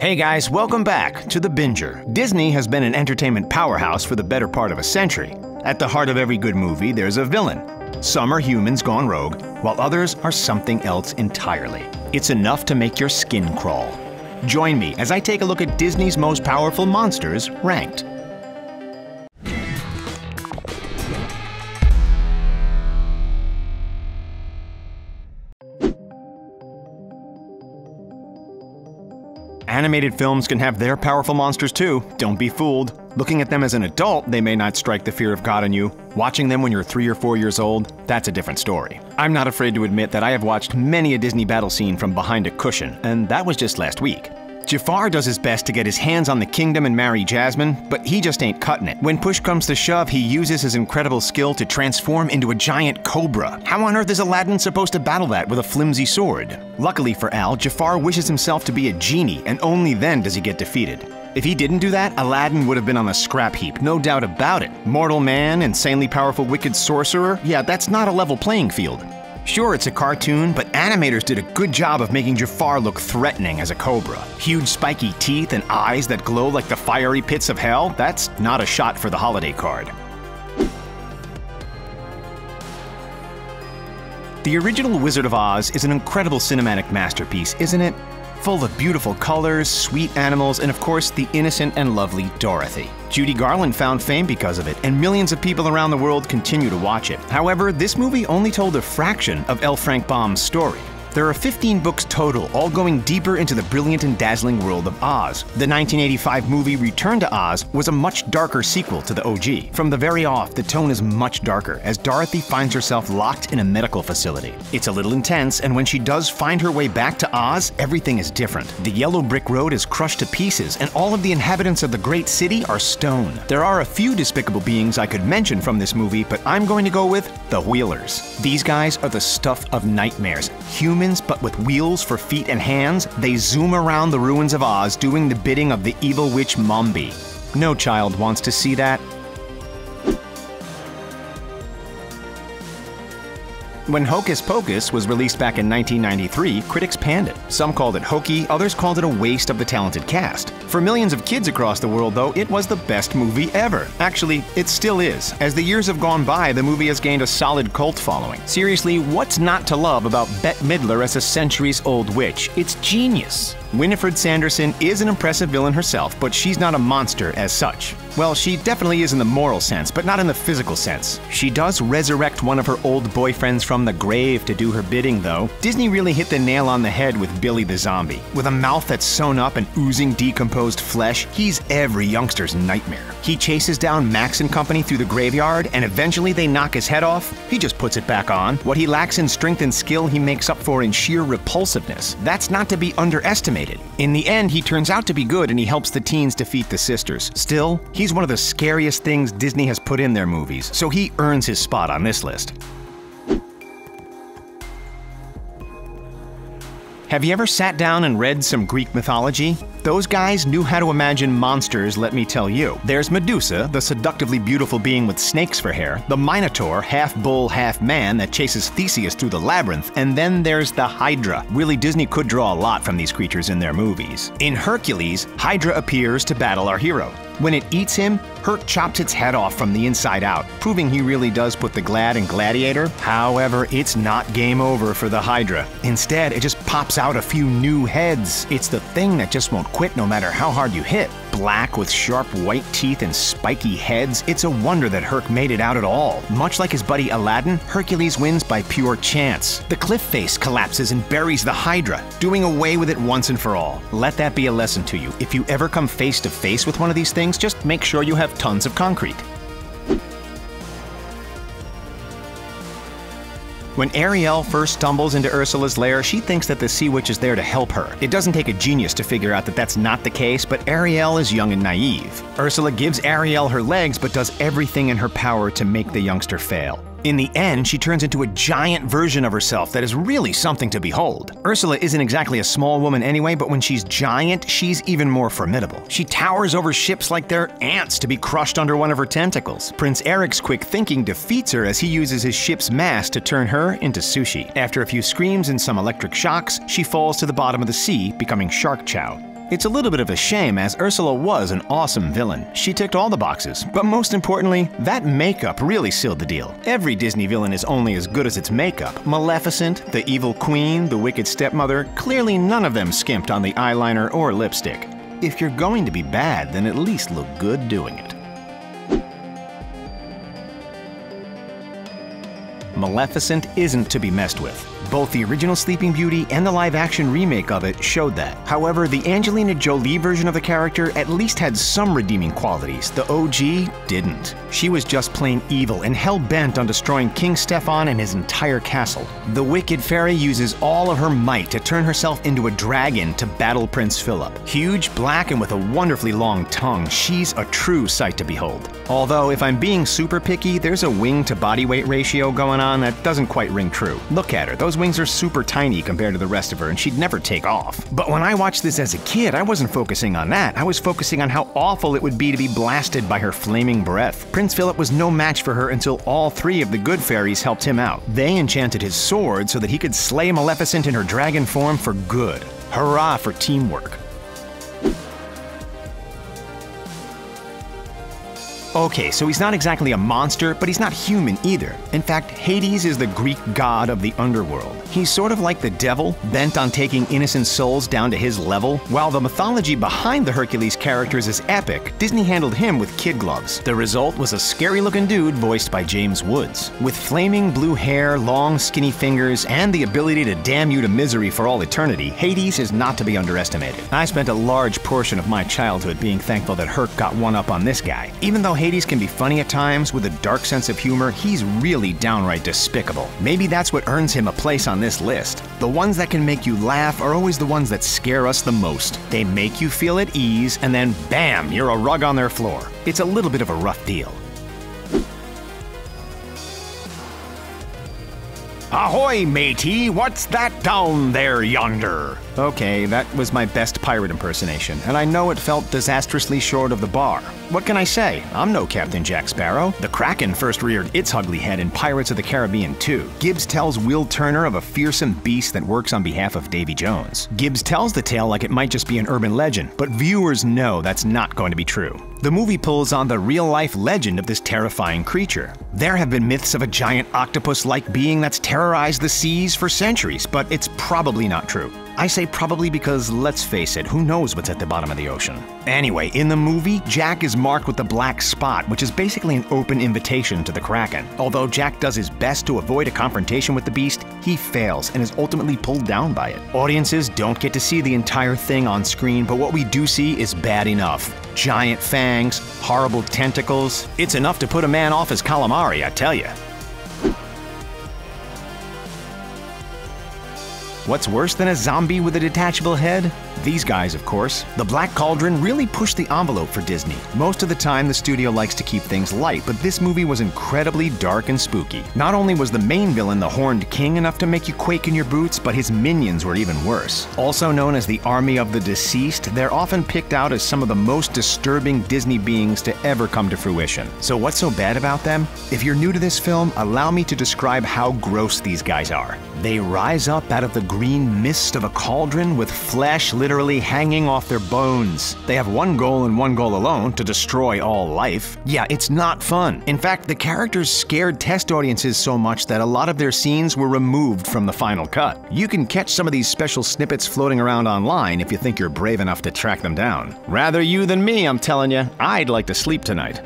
Hey guys, welcome back to The Binger. Disney has been an entertainment powerhouse for the better part of a century. At the heart of every good movie, there's a villain. Some are humans gone rogue, while others are something else entirely. It's enough to make your skin crawl. Join me as I take a look at Disney's most powerful monsters ranked. Animated films can have their powerful monsters too, don't be fooled. Looking at them as an adult, they may not strike the fear of God in you. Watching them when you're 3 or 4 years old, that's a different story. I'm not afraid to admit that I have watched many a Disney battle scene from behind a cushion, and that was just last week. Jafar does his best to get his hands on the kingdom and marry Jasmine, but he just ain't cutting it. When push comes to shove, he uses his incredible skill to transform into a giant cobra. How on earth is Aladdin supposed to battle that with a flimsy sword? Luckily for Al, Jafar wishes himself to be a genie, and only then does he get defeated. If he didn't do that, Aladdin would have been on the scrap heap, no doubt about it. Mortal man, insanely powerful wicked sorcerer? Yeah, that's not a level playing field. Sure, it's a cartoon, but animators did a good job of making Jafar look threatening as a cobra. Huge spiky teeth and eyes that glow like the fiery pits of hell? That's not a shot for the holiday card. The original Wizard of Oz is an incredible cinematic masterpiece, isn't it? Full of beautiful colors, sweet animals, and of course, the innocent and lovely Dorothy. Judy Garland found fame because of it, and millions of people around the world continue to watch it. However, this movie only told a fraction of L. Frank Baum's story. There are 15 books total, all going deeper into the brilliant and dazzling world of Oz. The 1985 movie Return to Oz was a much darker sequel to the OG. From the very off, the tone is much darker, as Dorothy finds herself locked in a medical facility. It's a little intense, and when she does find her way back to Oz, everything is different. The yellow brick road is crushed to pieces, and all of the inhabitants of the great city are stone. There are a few despicable beings I could mention from this movie, but I'm going to go with the Wheelers. These guys are the stuff of nightmares. Humans, but with wheels for feet and hands, they zoom around the ruins of Oz doing the bidding of the evil witch Mombi. No child wants to see that. When Hocus Pocus was released back in 1993, critics panned it. Some called it hokey, others called it a waste of the talented cast. For millions of kids across the world, though, it was the best movie ever. Actually, it still is. As the years have gone by, the movie has gained a solid cult following. Seriously, what's not to love about Bette Midler as a centuries-old witch? It's genius. Winifred Sanderson is an impressive villain herself, but she's not a monster as such. Well, she definitely is in the moral sense, but not in the physical sense. She does resurrect one of her old boyfriends from the grave to do her bidding, though. Disney really hit the nail on the head with Billy the Zombie. With a mouth that's sewn up and oozing decomposed flesh, he's every youngster's nightmare. He chases down Max and company through the graveyard, and eventually they knock his head off. He just puts it back on. What he lacks in strength and skill, he makes up for in sheer repulsiveness. That's not to be underestimated. In the end, he turns out to be good and he helps the teens defeat the sisters. Still, he's one of the scariest things Disney has put in their movies, so he earns his spot on this list. Have you ever sat down and read some Greek mythology? Those guys knew how to imagine monsters, let me tell you. There's Medusa, the seductively beautiful being with snakes for hair, the Minotaur, half bull, half man, that chases Theseus through the labyrinth, and then there's the Hydra. Really, Disney could draw a lot from these creatures in their movies. In Hercules, Hydra appears to battle our hero. When it eats him, Herc chops its head off from the inside out, proving he really does put the glad in gladiator. However, it's not game over for the Hydra. Instead, it just pops out a few new heads. It's the thing that just won't quit no matter how hard you hit. Black with sharp white teeth and spiky heads, it's a wonder that Herc made it out at all. Much like his buddy Aladdin, Hercules wins by pure chance. The cliff face collapses and buries the Hydra, doing away with it once and for all. Let that be a lesson to you. If you ever come face to face with one of these things, just make sure you have tons of concrete. When Ariel first stumbles into Ursula's lair, she thinks that the sea witch is there to help her. It doesn't take a genius to figure out that that's not the case, but Ariel is young and naive. Ursula gives Ariel her legs, but does everything in her power to make the youngster fail. In the end, she turns into a giant version of herself that is really something to behold. Ursula isn't exactly a small woman anyway, but when she's giant, she's even more formidable. She towers over ships like they're ants to be crushed under one of her tentacles. Prince Eric's quick thinking defeats her as he uses his ship's mast to turn her into sushi. After a few screams and some electric shocks, she falls to the bottom of the sea, becoming shark chow. It's a little bit of a shame, as Ursula was an awesome villain. She ticked all the boxes, but most importantly, that makeup really sealed the deal. Every Disney villain is only as good as its makeup. Maleficent, the evil queen, the wicked stepmother, clearly none of them skimped on the eyeliner or lipstick. If you're going to be bad, then at least look good doing it. Maleficent isn't to be messed with. Both the original Sleeping Beauty and the live-action remake of it showed that. However, the Angelina Jolie version of the character at least had some redeeming qualities. The OG didn't. She was just plain evil and hell-bent on destroying King Stefan and his entire castle. The wicked fairy uses all of her might to turn herself into a dragon to battle Prince Philip. Huge, black, and with a wonderfully long tongue, she's a true sight to behold. Although, if I'm being super picky, there's a wing-to-body weight ratio going on that doesn't quite ring true. Look at her, those wings are super tiny compared to the rest of her and she'd never take off. But when I watched this as a kid, I wasn't focusing on that. I was focusing on how awful it would be to be blasted by her flaming breath. Prince Philip was no match for her until all three of the good fairies helped him out. They enchanted his sword so that he could slay Maleficent in her dragon form for good. Hurrah for teamwork. Okay, so he's not exactly a monster, but he's not human either. In fact, Hades is the Greek god of the underworld. He's sort of like the devil, bent on taking innocent souls down to his level. While the mythology behind the Hercules characters is epic, Disney handled him with kid gloves. The result was a scary-looking dude voiced by James Woods. With flaming blue hair, long, skinny fingers, and the ability to damn you to misery for all eternity, Hades is not to be underestimated. I spent a large portion of my childhood being thankful that Herc got one up on this guy. Even though Hades can be funny at times, with a dark sense of humor, he's really downright despicable. Maybe that's what earns him a place on this list. The ones that can make you laugh are always the ones that scare us the most. They make you feel at ease, and then bam, you're a rug on their floor. It's a little bit of a rough deal. Ahoy, matey! What's that down there yonder? Okay, that was my best pirate impersonation, and I know it felt disastrously short of the bar. What can I say? I'm no Captain Jack Sparrow. The Kraken first reared its ugly head in Pirates of the Caribbean 2. Gibbs tells Will Turner of a fearsome beast that works on behalf of Davy Jones. Gibbs tells the tale like it might just be an urban legend, but viewers know that's not going to be true. The movie pulls on the real-life legend of this terrifying creature. There have been myths of a giant octopus-like being that's terrorized the seas for centuries, but it's probably not true. I say probably because, let's face it, who knows what's at the bottom of the ocean? Anyway, in the movie, Jack is marked with the black spot, which is basically an open invitation to the Kraken. Although Jack does his best to avoid a confrontation with the beast, he fails and is ultimately pulled down by it. Audiences don't get to see the entire thing on screen, but what we do see is bad enough. Giant fangs, horrible tentacles. It's enough to put a man off his calamari, I tell you. What's worse than a zombie with a detachable head? These guys, of course. The Black Cauldron really pushed the envelope for Disney. Most of the time, the studio likes to keep things light, but this movie was incredibly dark and spooky. Not only was the main villain, the Horned King, enough to make you quake in your boots, but his minions were even worse. Also known as the Army of the Deceased, they're often picked out as some of the most disturbing Disney beings to ever come to fruition. So what's so bad about them? If you're new to this film, allow me to describe how gross these guys are. They rise up out of the green mist of a cauldron with flesh literally hanging off their bones. They have one goal and one goal alone, to destroy all life. Yeah, it's not fun. In fact, the characters scared test audiences so much that a lot of their scenes were removed from the final cut. You can catch some of these special snippets floating around online if you think you're brave enough to track them down. Rather you than me, I'm telling you. I'd like to sleep tonight.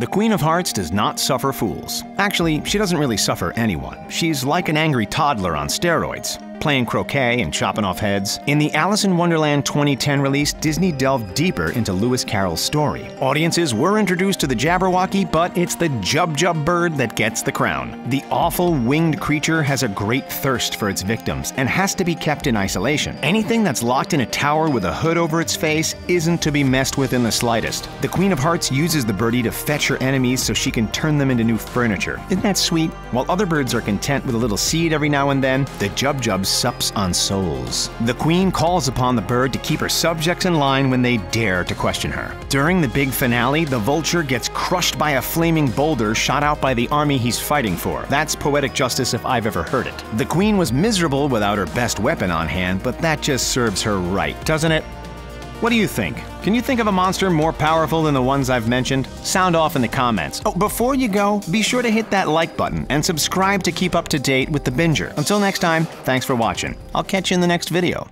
The Queen of Hearts does not suffer fools. Actually, she doesn't really suffer anyone. She's like an angry toddler on steroids, playing croquet and chopping off heads. In the Alice in Wonderland 2010 release, Disney delved deeper into Lewis Carroll's story. Audiences were introduced to the Jabberwocky, but it's the Jub-Jub bird that gets the crown. The awful winged creature has a great thirst for its victims and has to be kept in isolation. Anything that's locked in a tower with a hood over its face isn't to be messed with in the slightest. The Queen of Hearts uses the birdie to fetch her enemies so she can turn them into new furniture. Isn't that sweet? While other birds are content with a little seed every now and then, the Jub-Jubs sups on souls. The queen calls upon the bird to keep her subjects in line when they dare to question her. During the big finale, the vulture gets crushed by a flaming boulder shot out by the army he's fighting for. That's poetic justice if I've ever heard it. The queen was miserable without her best weapon on hand, but that just serves her right, doesn't it? What do you think? Can you think of a monster more powerful than the ones I've mentioned? Sound off in the comments. Oh, before you go, be sure to hit that like button and subscribe to keep up to date with The Binger. Until next time, thanks for watching. I'll catch you in the next video.